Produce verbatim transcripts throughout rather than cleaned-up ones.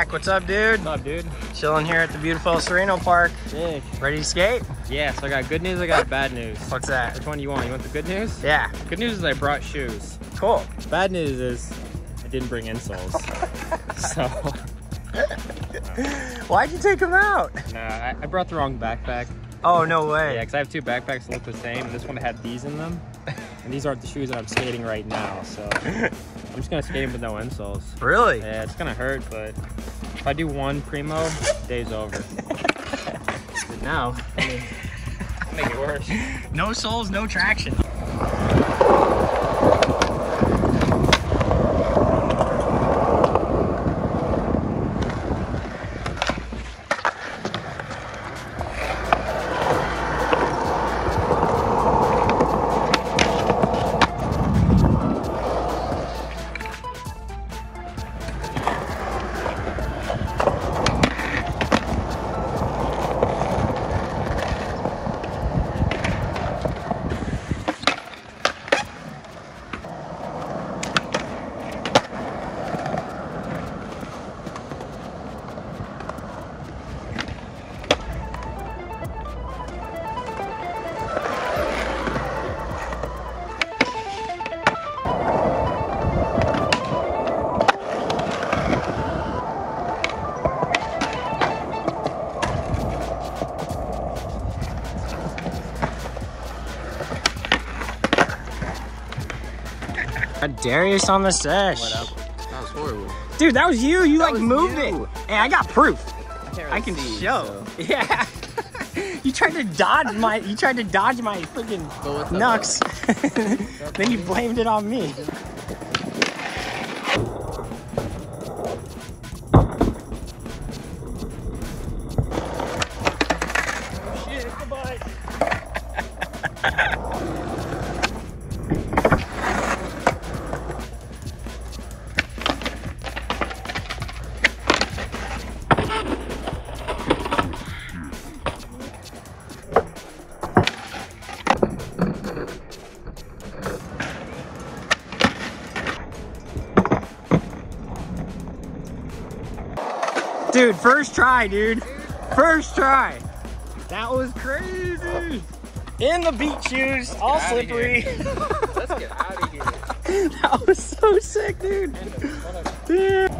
Zach, what's up, dude? What's up, dude? Chilling here at the beautiful El Sereno Park. Sick. Ready to skate? Yeah, so I got good news, I got bad news. What's that? Which one do you want? You want the good news? Yeah. Good news is I brought shoes. Cool. Bad news is I didn't bring insoles. So. Uh, Why'd you take them out? Nah, I, I brought the wrong backpack. Oh, no way. Yeah, because I have two backpacks that look the same, and this one had these in them. And these aren't the shoes that I'm skating right now, so I'm just gonna skate with no insoles. Really? Yeah, it's gonna hurt, but if I do one primo, day's over. But now, I mean, I'll make it worse. No soles, no traction. Got Darius on the sesh. What up? That was horrible. Dude, that was you. You that like moved you. It. Hey, I got proof. I, really I can see, show. So. Yeah. You tried to dodge my. You tried to dodge my freaking knucks. Then you blamed it on me. Dude, first try, dude. First try. That was crazy. In the beach shoes, Let's all slippery. Let's get out of here. That was so sick, dude. Dude.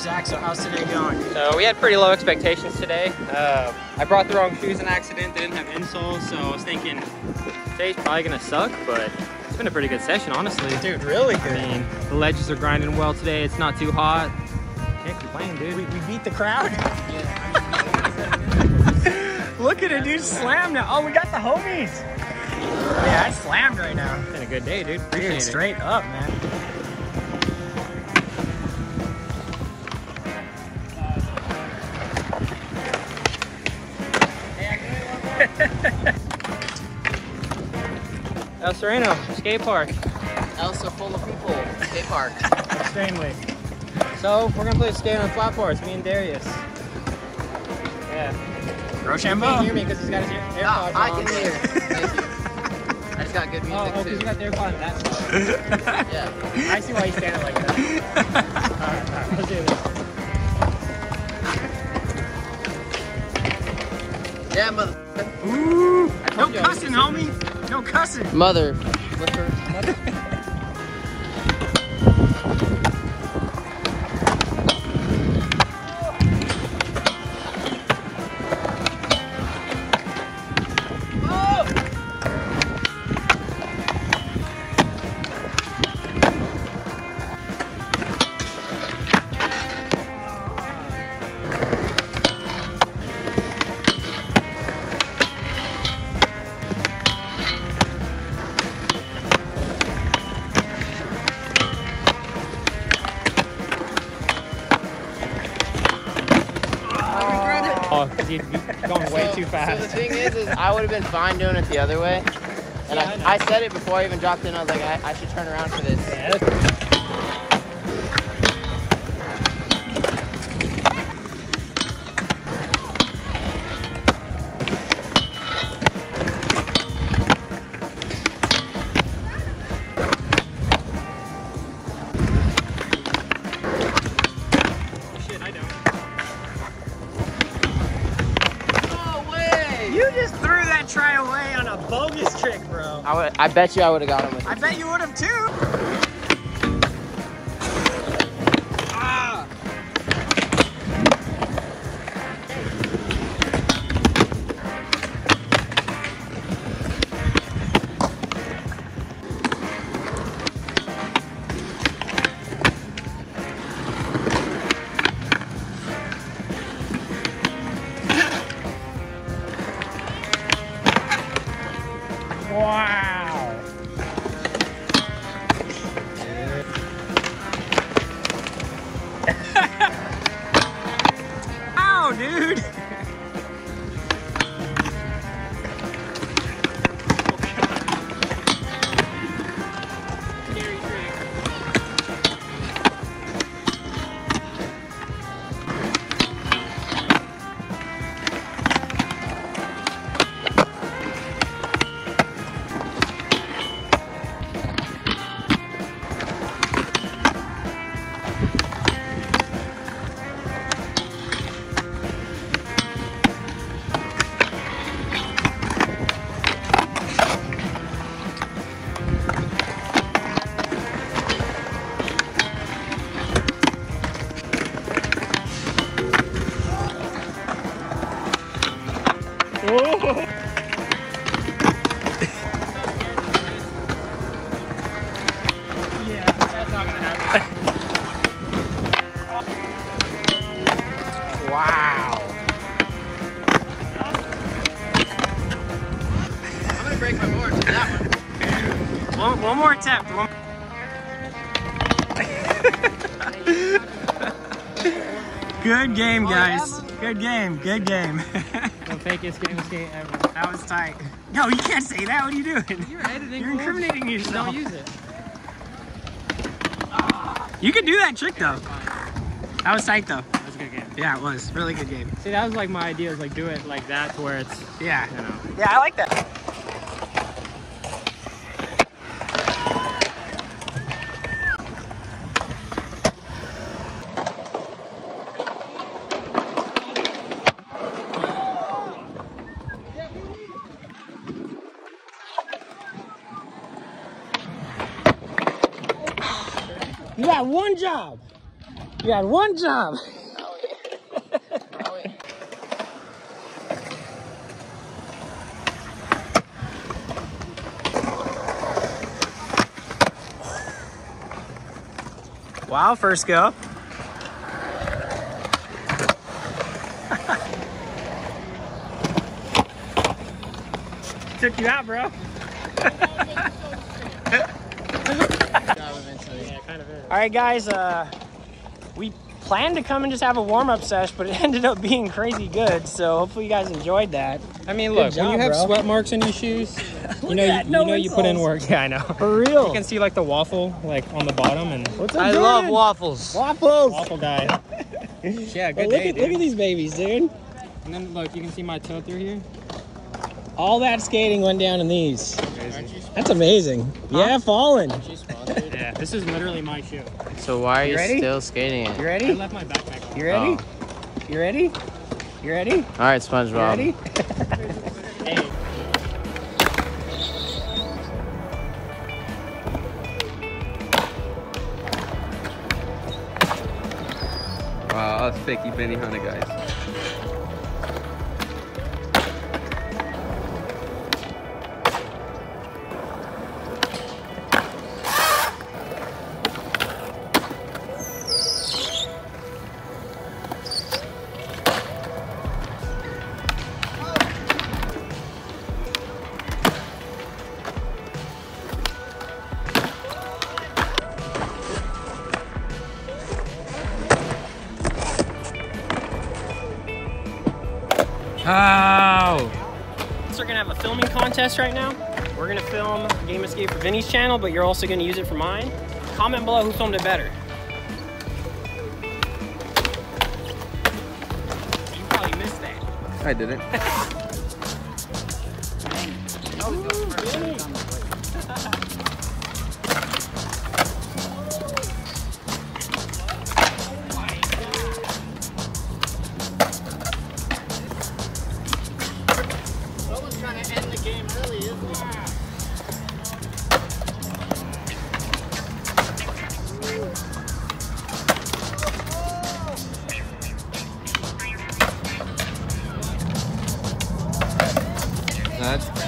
Zach, so how's today going? So we had pretty low expectations today. Uh, I brought the wrong shoes in accident. They didn't have insoles, so I was thinking today's probably gonna suck, but it's been a pretty good session, honestly. Dude, really good. I mean, the ledges are grinding well today. It's not too hot. Can't complain, dude. We, we beat the crowd. Look at it, dude. Slammed now. Oh, we got the homies. Yeah, I slammed right now. It's been a good day, dude. Appreciate dude, straight it. Up, man. El Sereno Skate Park. El it's so full of people. Skate park. Extremely. So we're gonna play skate on flatboards. Me and Darius. Yeah. Rochambeau. You can't hear me because he's got his AirPods ah, on. I can hear. Thank you. I just got good music oh, oh, too. Oh, he's got the AirPod on that side. Yeah. I see why he's standing like that. All right, all right. Let's do this. Yeah, mother. Ooh. No cussing, homie. No cussing. Mother. Flipper. Mother. He'd be going way so, too fast. So the thing is, is I would have been fine doing it the other way. And yeah, I, I, I said it before I even dropped in. I was like, I, I should turn around for this. Yeah. Try away on a bogus trick, bro. I would. I bet you I would have got him with it. I bet you would have too. Ah. Wow. Ow, dude. Wow. I'm gonna break my board with that one. One, one more attempt. One... Good game, guys. Good game. Good game. The fakest game of skate ever. That was tight. No, you can't say that. What are you doing? You're editing. You're incriminating cool. yourself. Don't use it. You could do that trick though. That was tight though. Yeah, it was. Really good game. See, that was like my idea, is like do it like that to where it's, yeah, you know. Yeah, I like that. You got one job. You got one job. Wow, first go. Took you out, bro. All right, guys, uh, we planned to come and just have a warm-up sesh, but it ended up being crazy good, so hopefully you guys enjoyed that. I mean, look, job, when you have bro. sweat marks in your shoes, you know, you, no you, know you put in work. Yeah, I know. For real. You can see, like, the waffle, like, on the bottom. And What's I doing? love waffles. Waffles. Waffle guy. Yeah, good well, look day, at, dude. Look at these babies, dude. And then, look, you can see my toe through here. All that skating went down in these. Amazing. That's amazing. Huh? Yeah, falling. Yeah, this is literally my shoe. So why are you, you still skating it? You ready? I left my backpack. You ready? Oh. You ready? You ready? All right, SpongeBob. You ready? Hey. Wow, that's thick. You've been hunting, guys. Right now we're gonna film Game Escape for Vinny's channel, but you're also gonna use it for mine. Comment below who filmed it better. You probably missed that. I didn't.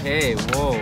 Hey, whoa.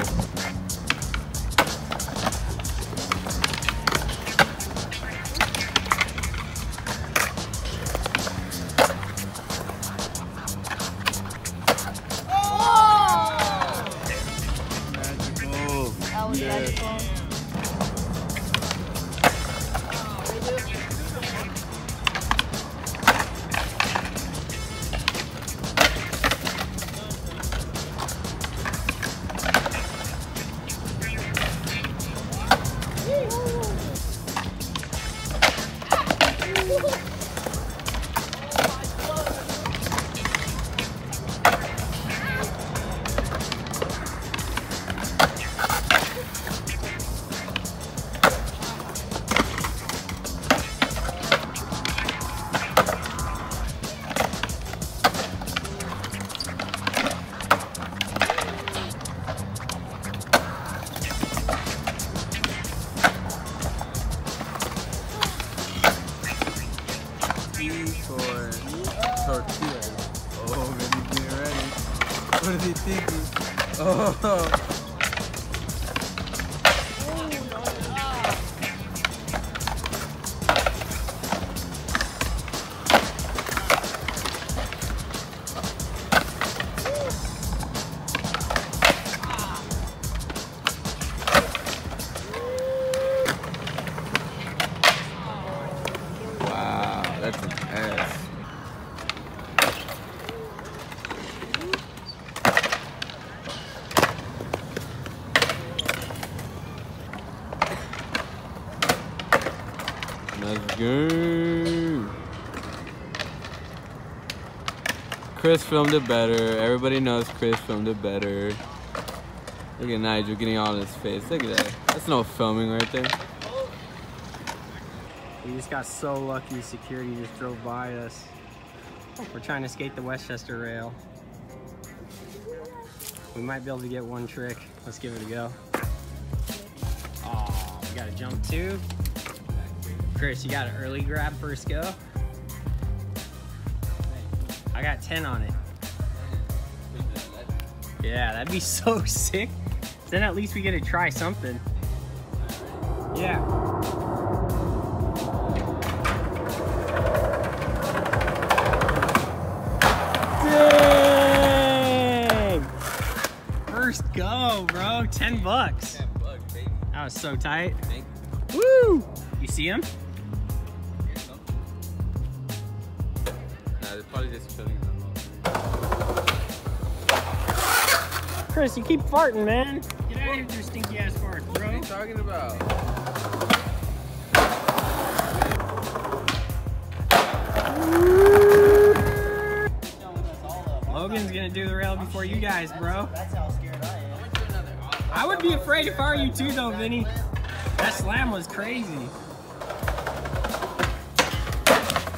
Chris filmed it better. Everybody knows Chris filmed it better. Look at Nigel getting all in his face. Look at that. That's no filming right there. We just got so lucky. Security just drove by us. We're trying to skate the Westchester rail. We might be able to get one trick. Let's give it a go. Oh, we got a jump too. Chris, you got an early grab first go. I got ten on it. Yeah, that'd be so sick. Then at least we get to try something. Yeah. Dang! First go, bro. Ten bucks. Ten bucks, baby. That was so tight. Woo! You see him? Chris, you keep farting, man. Get out of here with your stinky ass fart, bro. What are you talking about? Logan's gonna do the rail before you guys, bro. That's how scared I am. I would be afraid if I were you too, though, Vinny. That slam was crazy.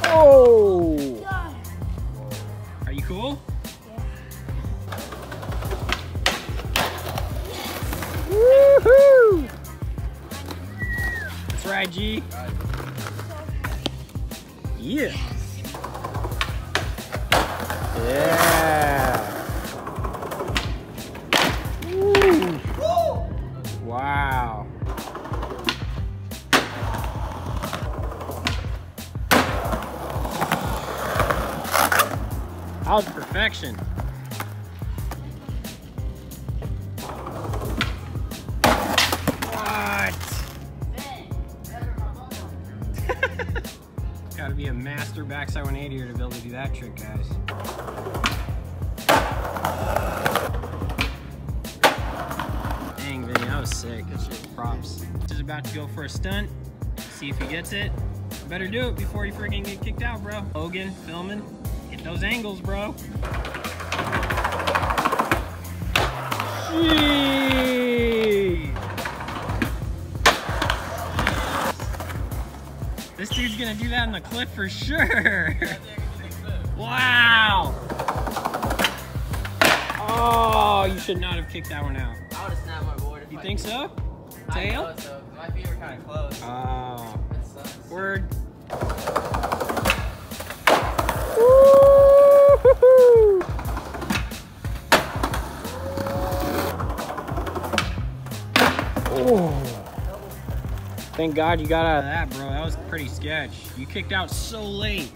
Oh! Are you cool? Yeah. Woohoo! That's right, G. Yeah. Yeah. Woo. Wow. That was perfection. What? Gotta be a master backside one eighty to be able to do that trick, guys. Dang, Vinny, that was sick. That shit was props. This is about to go for a stunt. See if he gets it. Better do it before you freaking get kicked out, bro. Logan, filming. Those angles, bro. Jeez. This dude's gonna do that in the clip for sure. Wow. Oh, you should not have kicked that one out. I would have snapped my board. You think so? Tail? My feet were kind of close. Oh. That sucks. Word. Thank God you got out of that, bro. That was pretty sketch. You kicked out so late.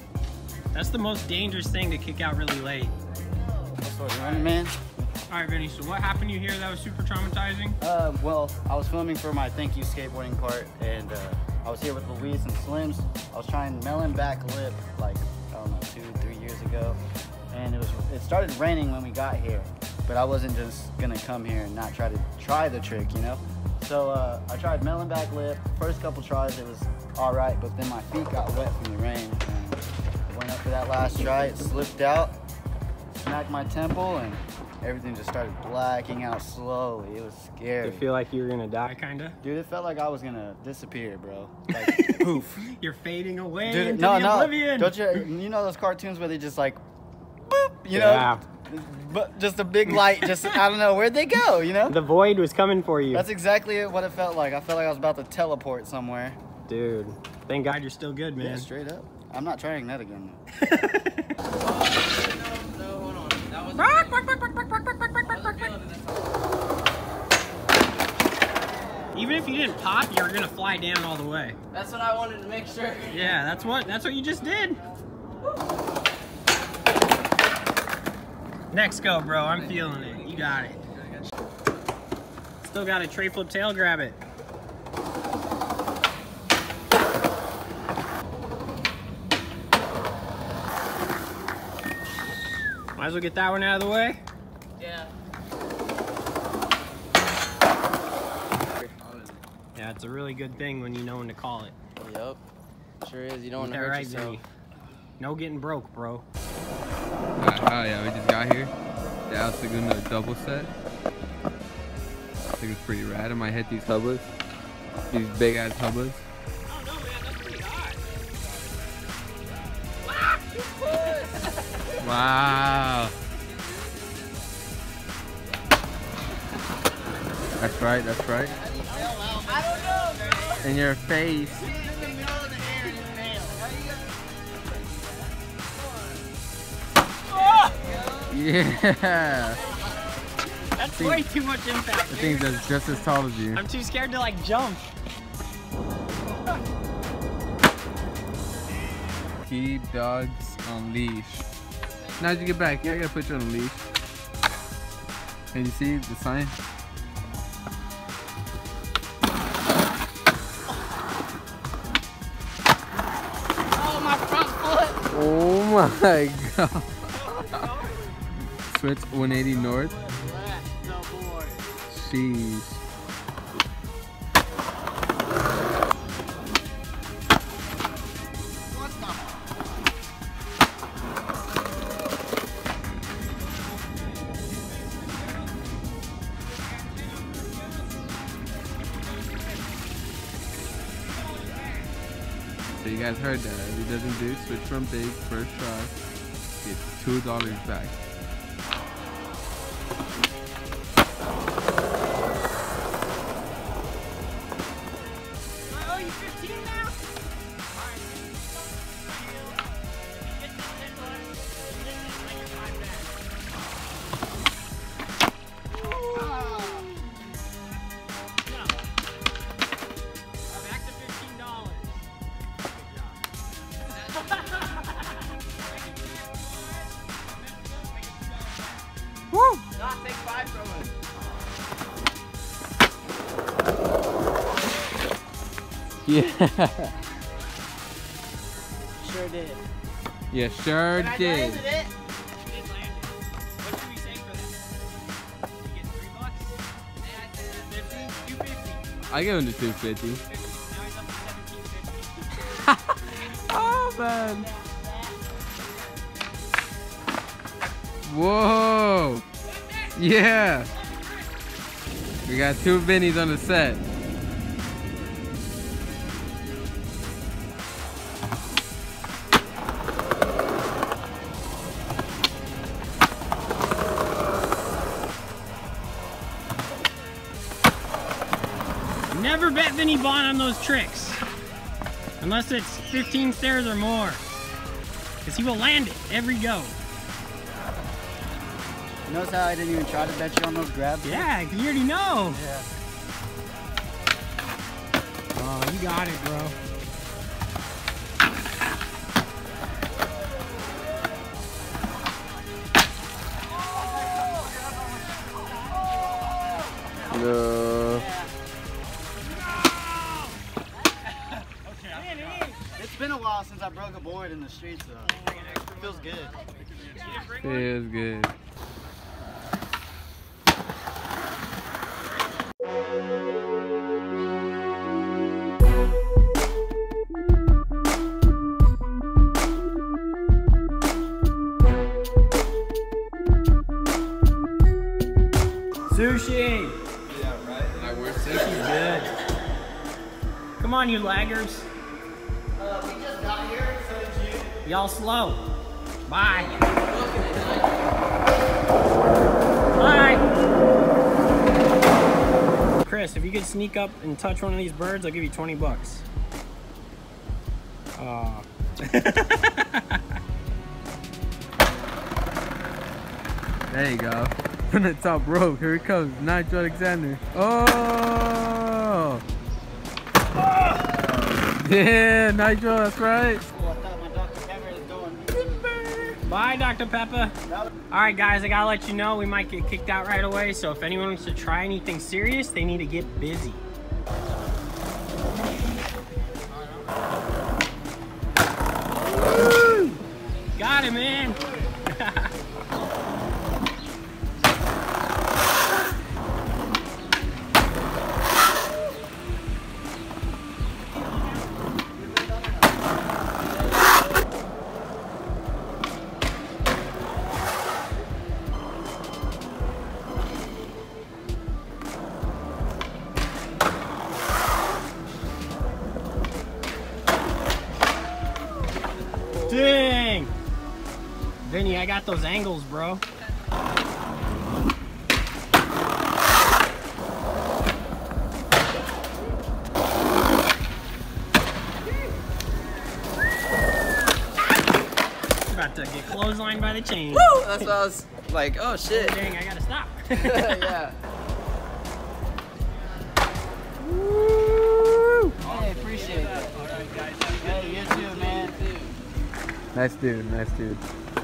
That's the most dangerous thing, to kick out really late. Alright, man. Alright, Vinny, so what happened to you here that was super traumatizing? Uh, well, I was filming for my Thank You Skateboarding part, and uh, I was here with Louise and Slims. I was trying melon back lip, like, I don't know, two, three years ago. And it was it started raining when we got here, but I wasn't just gonna come here and not try to try the trick, you know? So uh, I tried melon back lift. First couple tries it was all right, but then my feet got wet from the rain. And I went up for that last try, it slipped out, smacked my temple, and everything just started blacking out slowly. It was scary. Did you feel like you were gonna die, kinda? Dude, it felt like I was gonna disappear, bro. Like, poof. You're fading away. Dude, into no, the no. Oblivion. Don't you, you know those cartoons where they just like, boop, you yeah. know? But just a big light, just, I don't know, where'd they go, you know? The void was coming for you. That's exactly what it felt like. I felt like I was about to teleport somewhere. Dude, thank God you're still good, man. Yeah, straight up. I'm not trying that again, though. No, no, hold on. That was bark, bark, bark, bark, bark, bark, bark, bark, bark, bark, bark. Even if you didn't pop, you were going to fly down all the way. That's what I wanted to make sure. Yeah, that's what, that's what you just did. Next go, bro. I'm feeling it. You got it. Still got a tray flip tail grab it. Might as well get that one out of the way. Yeah. Yeah, it's a really good thing when you know when to call it. Yep. Sure is. You don't want to hurt yourself. No getting broke, bro. Oh yeah, we just got here. The Al Segundo double set. I think it's pretty rad. I might hit these hubbas. These big ass hubbas. Oh no, man, that's pretty hot. Wow. That's right, that's right. I don't know, man. In your face. Yeah. That's way too much impact. The thing that's just as tall as you. I'm too scared to like jump. Keep dogs on leash. Now as you get back, yeah, I gotta put you on a leash. And you see the sign? Oh, my front foot! Oh my God. Switch one eighty north. cheese. So you guys heard that, if it doesn't do switch from big first try, it's two dollars back. I owe you fifteen now? Yeah. Sure did. Yeah, sure did. I landed it. It landed. What should we say for that? You get three bucks. And I said fifty, two fifty. I go into two fifty. Now he's up to seventeen fifty. Oh man. Whoa. Yeah. We got two Vinnies on the set. Never bet Vinnie Vaughn on those tricks. Unless it's fifteen stairs or more. Because he will land it every go. Notice how I didn't even try to bet you on those grabs? Yeah, you already know. Yeah. Oh, you got it, bro. In the streets though. It feels good. It is good. Sushi! Yeah, right? I wear sushi's good. Come on, you laggers. Uh, we just got here, so did you. Y'all slow. Bye. Bye. Chris, if you could sneak up and touch one of these birds, I'll give you twenty bucks. Uh. There you go. From the top rope, here it comes. Nigel Alexander. Oh! Yeah, Nigel, that's right. Oh, I thought my Doctor Pepper is going. Bye, Doctor Pepper. Alright guys, I gotta let you know we might get kicked out right away, so if anyone wants to try anything serious, they need to get busy. Woo! Got him, man. Dang! Vinny, I got those angles, bro. About to get clotheslined by the chain. Woo! That's what I was like, oh shit. Oh, dang, I gotta stop. Yeah. Woo! Hey, appreciate it. Hey, you too, man. Nice dude, nice dude.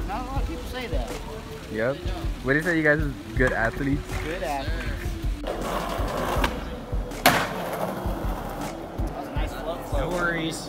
Not a lot of people say that. Yep. What do you say you guys are good athletes? Good athletes. That was a nice flow. No worries.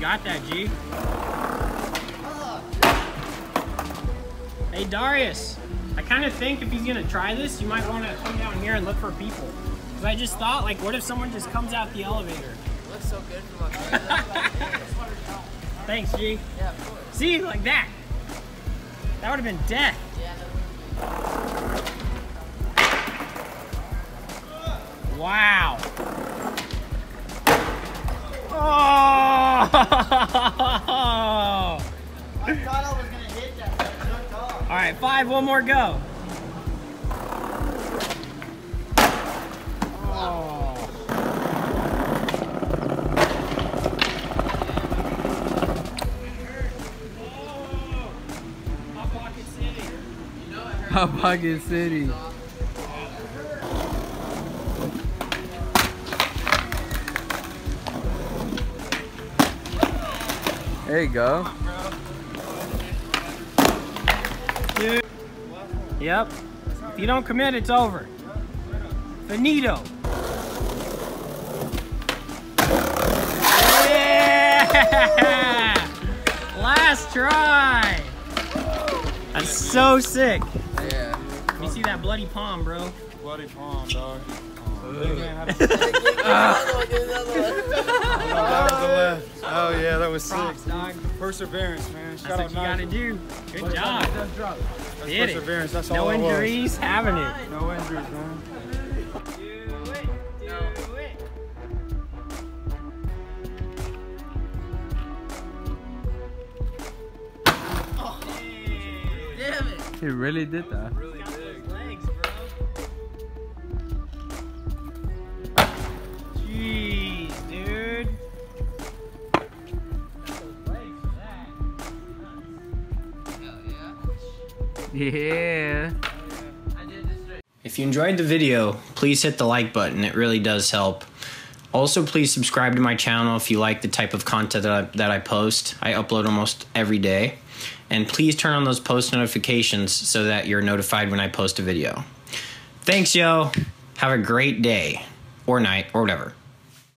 Got that, G. Hey, Darius. I kind of think if he's going to try this, you might want to come down here and look for people. Because I just thought, like, what if someone just comes out the elevator? It looks so good from up here. Thanks, G. Yeah, of course. See, like that. That would have been death. Yeah, no. Wow. Oh! I thought I was going to hit that, but I jumped off. All right, five, one more go. Bucket City. There you go. Dude. Yep. If you don't commit, it's over. Finito. Yeah! Last try. That's so sick. See that bloody palm, bro. Bloody palm, dog. Oh yeah, that was sick. Props, dog. Perseverance, man. Shout that's what you Nigel. Gotta do. Good First job. That's Did perseverance. It. That's all no it was. Injuries, having it. No injuries, man. Do it, do it. Oh, damn it! He really did that. Really Jeez, dude. Yeah. If you enjoyed the video, please hit the like button. It really does help. Also, please subscribe to my channel if you like the type of content that I, that I post. I upload almost every day. And please turn on those post notifications so that you're notified when I post a video. Thanks, yo. Have a great day. Or night, or whatever.